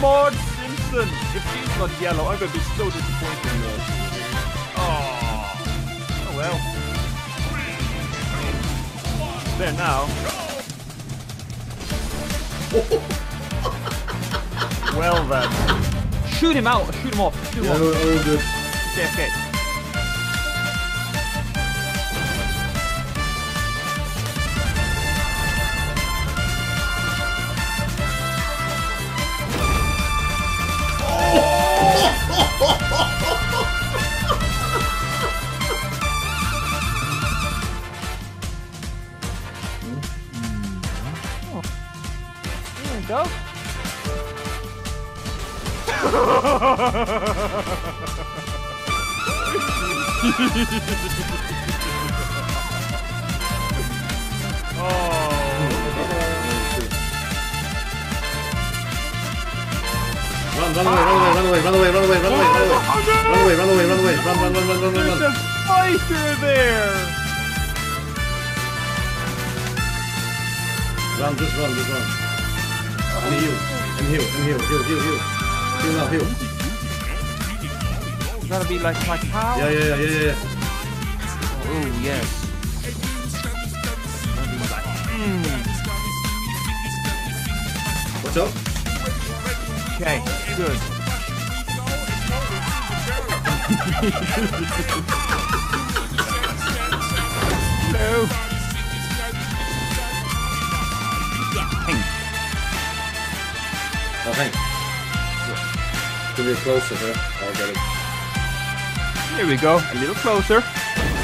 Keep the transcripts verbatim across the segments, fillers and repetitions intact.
Marge Simpson! If she's not yellow, I'm gonna be so disappointed in her. Oh, oh well. There now. Well then. Shoot him out! Shoot him off! Shoot him yeah, off! We're, we're good. J F K. Go. Run, run away, run away, run away, run away, run away, run away, run away, run away, run away, run, run, run, run, run, run. There's a fighter there. Run, just run, just run. And heal, and heal, and heal, heal, heal, heal. Heal now, heal. It's gotta be like my cow. Yeah, yeah, yeah, yeah, yeah. Oh, yes. Mm. What's up? Okay, good. Hello. Oh, hang. Could be closer, huh? I'll get it. Here we go. A little closer.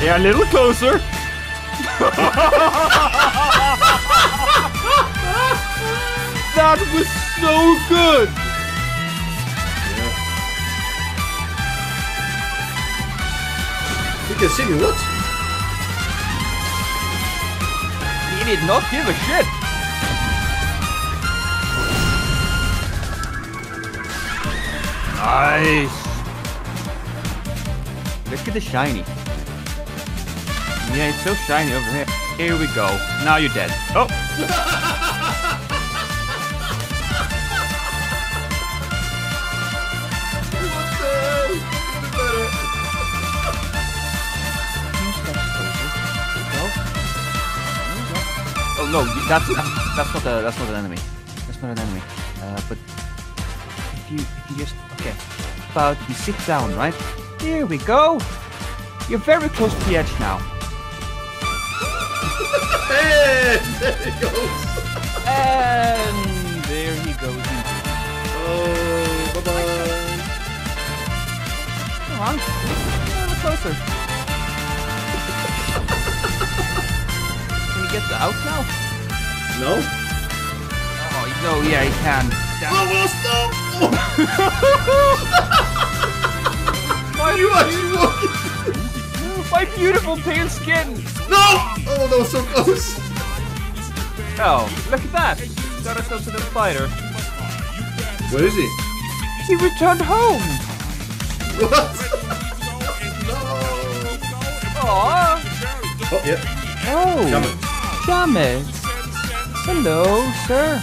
Yeah, a little closer. That was so good. Yeah. You can see me, what? He did not give a shit. Nice! Look at the shiny. Yeah, it's so shiny over here. Here we go. Now you're dead. Oh! Oh no, that's that's not a, that's not an enemy. That's not an enemy. Uh, but if you if you just. About you sit down, right? Here we go. You're very close to the edge now. Hey, there he goes. And there he goes. Oh, bye bye. Come on, a little closer. Can he get the out now? No. Oh no, yeah, he can. That my, you beautiful, my beautiful pale skin! No! Oh, that was so close! Oh, look at that! Got ourselves to the spider. Where is he? He returned home! What? No! Aww! Oh, yeah. Oh! Damn it! Hello, sir!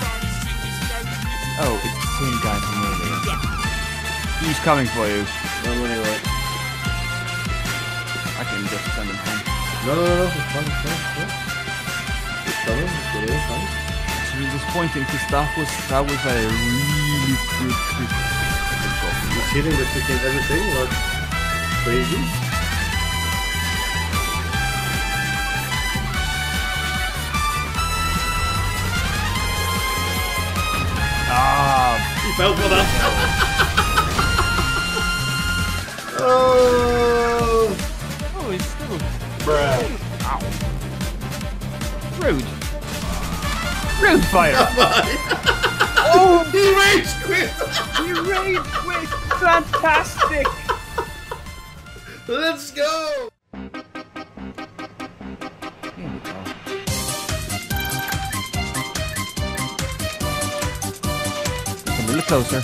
Oh, it's same guy from earlier. He's coming for you. No, no, no, no. I can just send him home. No, no, no, it's fine, it's fine, it's fine. It's coming, it's really fine. It's really disappointing because that was, that was a really good trick. He's hitting the freaking everything like crazy. Fell for that. Oh, oh, he's still. Bruh. Ow. Rude. Rude fire. Oh, he rage quit. He rage quit. Fantastic. Let's go. A little closer.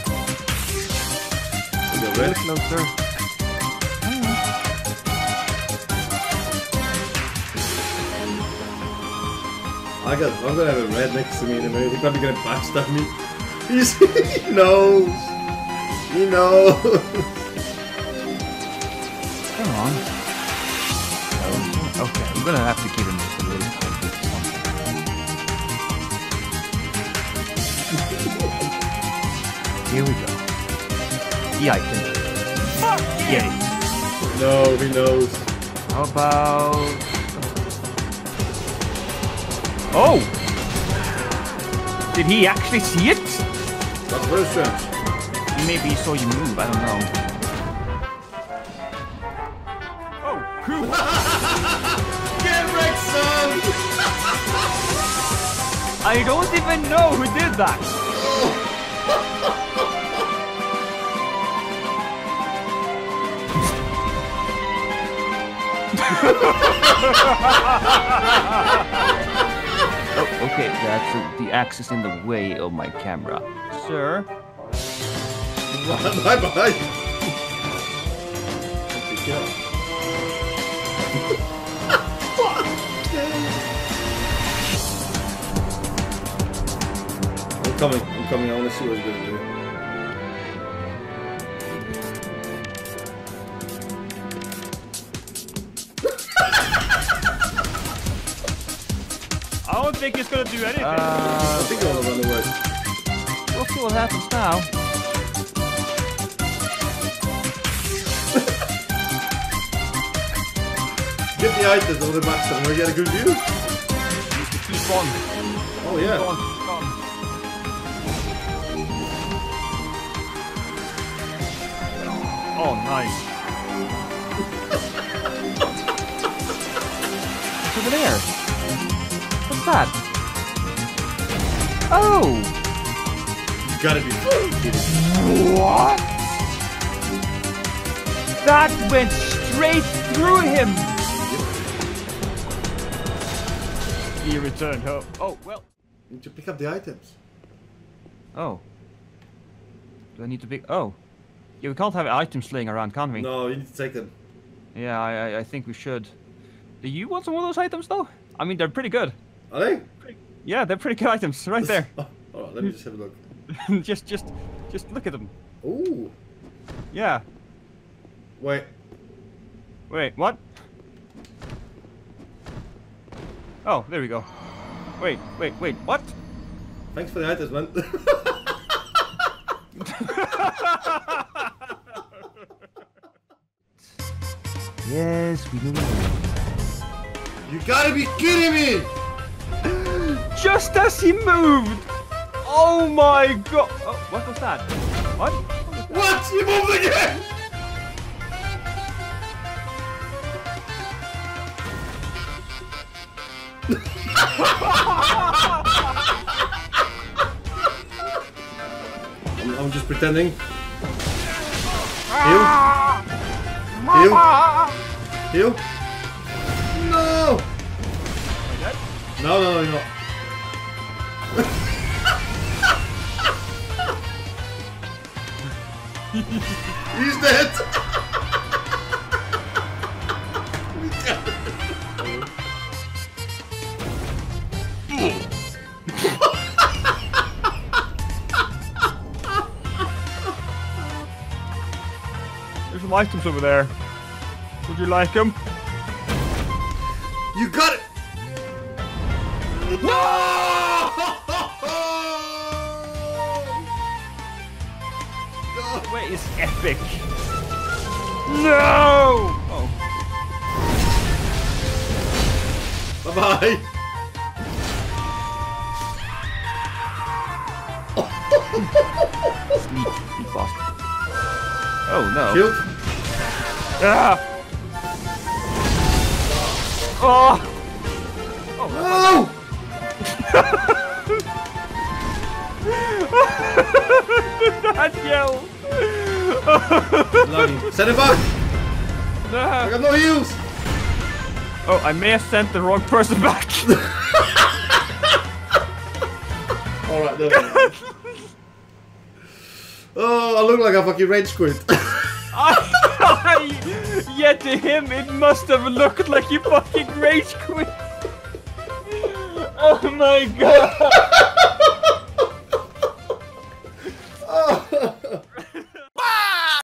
A little closer. I got, I'm gonna have a red next to me in a minute. He's probably gonna backstab me. You see, he knows. He knows. Come on. No. Okay, I'm gonna have to give him a little time. Here we go. Yeah, I can. Fuck yeah. No, he knows. How about? Oh! Did he actually see it? That's very strange. Maybe he saw you move, I don't know. Oh, who? Get wrecked, son! I don't even know who did that! Oh, okay, that's the axe is in the way of my camera. Sir. Bye bye. I'm coming. I'm coming. I want to see what's going to do. I don't think it's going to do anything. Uh, I think I'll run away. We'll see what happens now. Get the items on the max and we get a good view. Keep on. Oh yeah. Keep on, keep on. Oh nice. Over there. What's that? Oh. Gotta be what? That went straight through him. He returned home. Oh well. You need to pick up the items. Oh. Do I need to pick? Oh. Yeah, we can't have items laying around, can't we? No, you need to take them. Yeah, I, I, I think we should. Do you want some of those items though? I mean, they're pretty good. Are they? Yeah, they're pretty good items, right there. All right, let me just have a look. just, just, just look at them. Ooh. Yeah. Wait. Wait, what? Oh, there we go. Wait, wait, wait, what? Thanks for the items, man. Yes, we do. You gotta be kidding me! Just as he moved! Oh my god! Oh, what was that? What? What? What? You moved again! I'm, I'm just pretending. Heal. Heal. Heal. No! No, no, no, no. He's dead! There's some items over there. Would you like them? You got it! No! Where is epic? No! Oh. Bye bye. Sneak, sneak fast. Oh no. Shield. Ah. Oh. Oh. No! That yell. Send it back! No. I got no heals! Oh, I may have sent the wrong person back! Alright, there we go. Oh, I look like a fucking rage quit. I, yeah, to him it must have looked like you fucking rage quit. Oh my god!